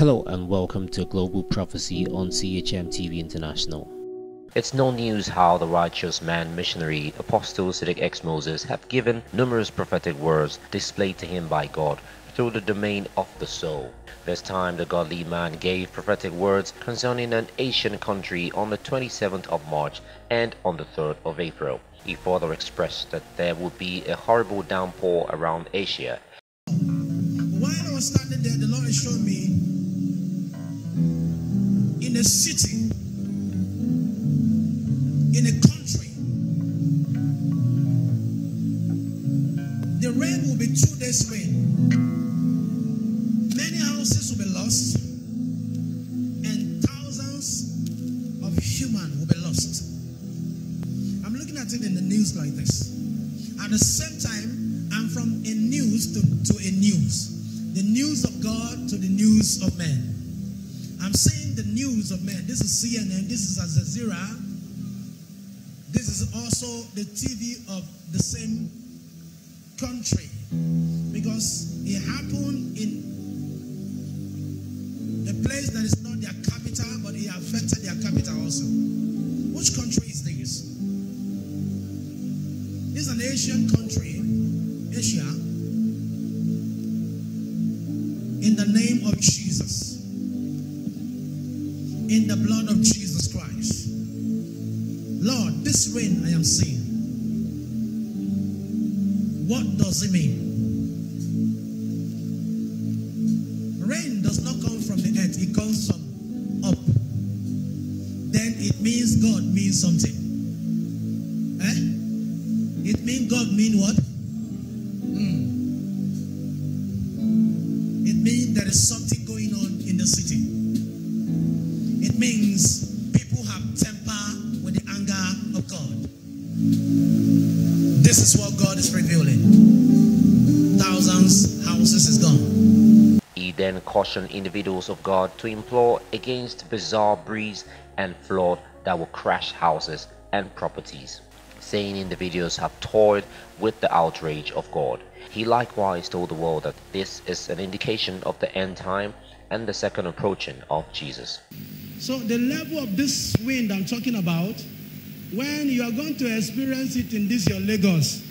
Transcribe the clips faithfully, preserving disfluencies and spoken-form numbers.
Hello and welcome to Global Prophecy on C H M T V International. It's no news how the righteous man missionary Apostle Sediq X Moses have given numerous prophetic words displayed to him by God through the domain of the soul. This time the godly man gave prophetic words concerning an Asian country on the twenty-seventh of March and on the third of April. He further expressed that there would be a horrible downpour around Asia. While I was standing there, the Lord showed me in a city, in a country, the rain will be two days' rain. Many houses will be lost, and thousands of humans will be lost. I'm looking at it in the news like this. At the same time, I'm from a news to, to a news. The news of God to the news of men. I'm saying the news of men. This is C N N. This is Al Jazeera. This is also the T V of the same country. Because it happened in a place that is not their capital, but it affected their capital also. Which country is this? It's an Asian country. Asia. In the name of Jesus, in the blood of Jesus Christ, Lord, this rain I am seeing, what does it mean? Rain does not come from the earth, it comes from up. Then it means God means something. Eh? It means God means what? There is something going on in the city. It means people have temper with the anger of God. This is what God is revealing. Thousands houses is gone. He then cautioned individuals of God to implore against bizarre breeze and flood that will crash houses and properties, saying individuals have toyed with the outrage of God. He likewise told the world that this is an indication of the end time and the second approaching of Jesus. So the level of this wind I'm talking about, when you are going to experience it in this your Lagos,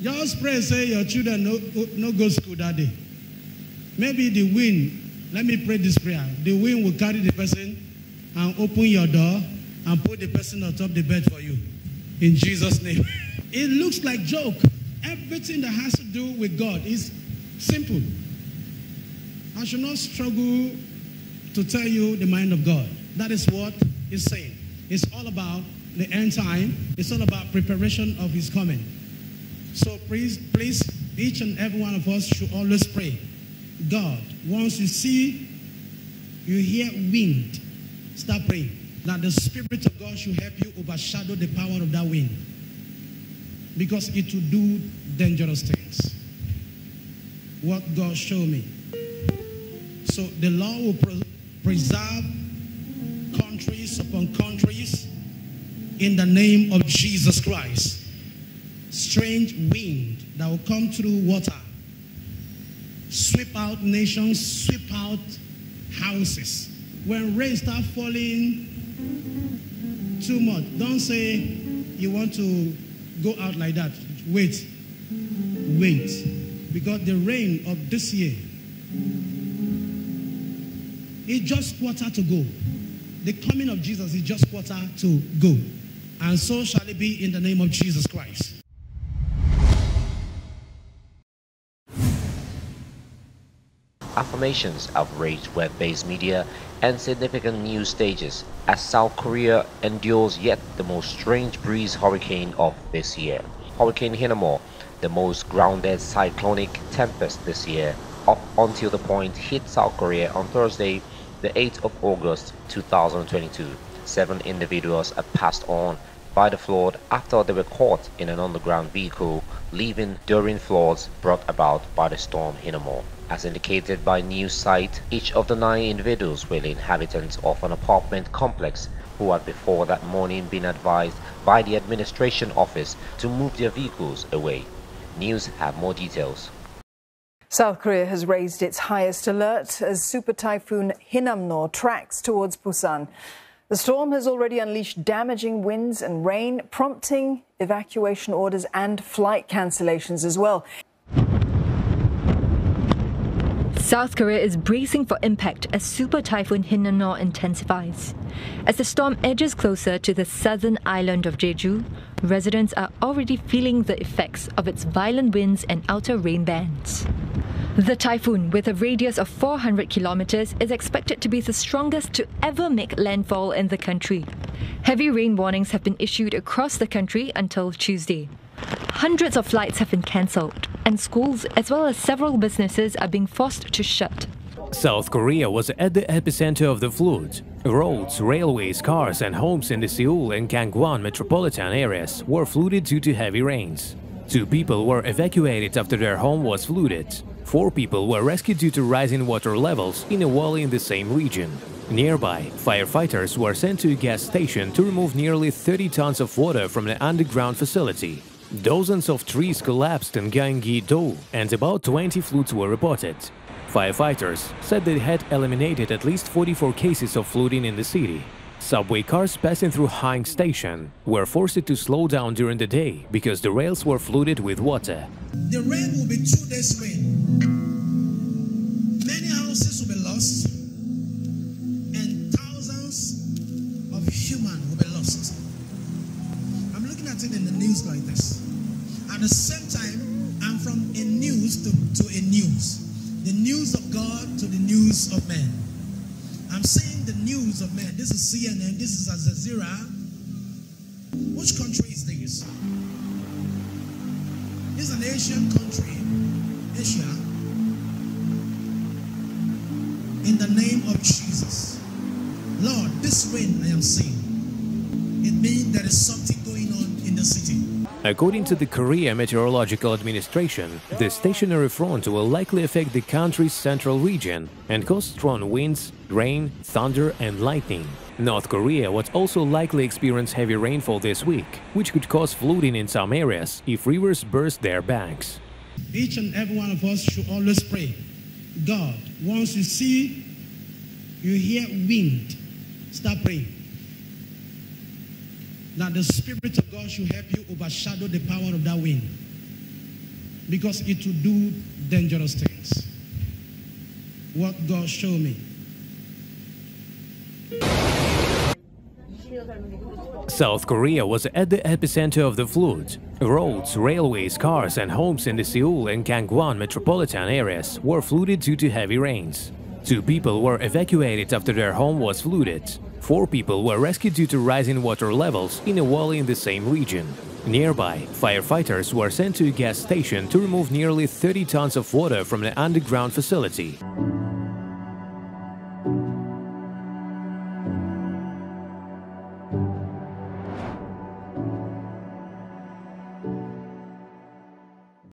just pray, say your children no, no go school that day. Maybe the wind, let me pray this prayer, the wind will carry the person and open your door and put the person on top of the bed for you. In Jesus' name. It looks like joke. Everything that has to do with God is simple. I should not struggle to tell you the mind of God. That is what he's saying. It's all about the end time. It's all about preparation of his coming. So please, please, each and every one of us should always pray. God, once you see, you hear wind, start praying. That the Spirit of God should help you overshadow the power of that wind. Because it will do dangerous things. What God showed me. So the law will pre preserve countries upon countries in the name of Jesus Christ. Strange wind that will come through water. Sweep out nations, sweep out houses. When rain starts falling too much, don't say you want to go out like that. Wait, wait, because the rain of this year, it's just quarter to go. The coming of Jesus is just quarter to go, and so shall it be in the name of Jesus Christ. Affirmations outrage web-based media and significant news stages as South Korea endures yet the most strange breeze hurricane of this year. Hurricane Hinamore, the most grounded cyclonic tempest this year, up until the point hit South Korea on Thursday, the eighth of August two thousand twenty-two. Seven individuals are passed on by the flood after they were caught in an underground vehicle, leaving during floods brought about by the storm Hinamore. As indicated by news site, each of the nine individuals were inhabitants of an apartment complex who had before that morning been advised by the administration office to move their vehicles away. News have more details. South Korea has raised its highest alert as super typhoon Hinnamnor tracks towards Busan. The storm has already unleashed damaging winds and rain, prompting evacuation orders and flight cancellations as well. South Korea is bracing for impact as super typhoon Hinnamnor intensifies. As the storm edges closer to the southern island of Jeju, residents are already feeling the effects of its violent winds and outer rain bands. The typhoon, with a radius of four hundred kilometers, is expected to be the strongest to ever make landfall in the country. Heavy rain warnings have been issued across the country until Tuesday. Hundreds of flights have been cancelled, and schools as well as several businesses are being forced to shut. South Korea was at the epicenter of the floods. Roads, railways, cars and homes in the Seoul and Gangwon metropolitan areas were flooded due to heavy rains. Two people were evacuated after their home was flooded. Four people were rescued due to rising water levels in a valley in the same region. Nearby, firefighters were sent to a gas station to remove nearly thirty tons of water from the underground facility. Dozens of trees collapsed in Gyeonggi-do and about twenty floods were reported. Firefighters said they had eliminated at least forty-four cases of flooding in the city. Subway cars passing through Hwang Station were forced to slow down during the day because the rails were flooded with water. The rain will be through this way. Many houses will be lost and thousands of humans will be lost. I'm looking at it in the news like this. At the same time, I'm from a news to, to a news. The news of God to the news of man. I'm saying the news of man. This is C N N, this is Al Jazeera. Which country is this? This is an Asian country, Asia. In the name of Jesus. Lord, this rain I am seeing, it means there is something going on in the city. According to the Korea Meteorological Administration, the stationary front will likely affect the country's central region and cause strong winds, rain, thunder and lightning. North Korea would also likely experience heavy rainfall this week, which could cause flooding in some areas if rivers burst their banks. Each and every one of us should always pray, God, once you see, you hear wind, start praying. That the Spirit of God should help you overshadow the power of that wind, because it will do dangerous things. What God showed me. South Korea was at the epicenter of the floods. Roads, railways, cars and homes in the Seoul and Gangwon metropolitan areas were flooded due to heavy rains. Two people were evacuated after their home was flooded. Four people were rescued due to rising water levels in a valley in the same region. Nearby, firefighters were sent to a gas station to remove nearly thirty tons of water from the underground facility.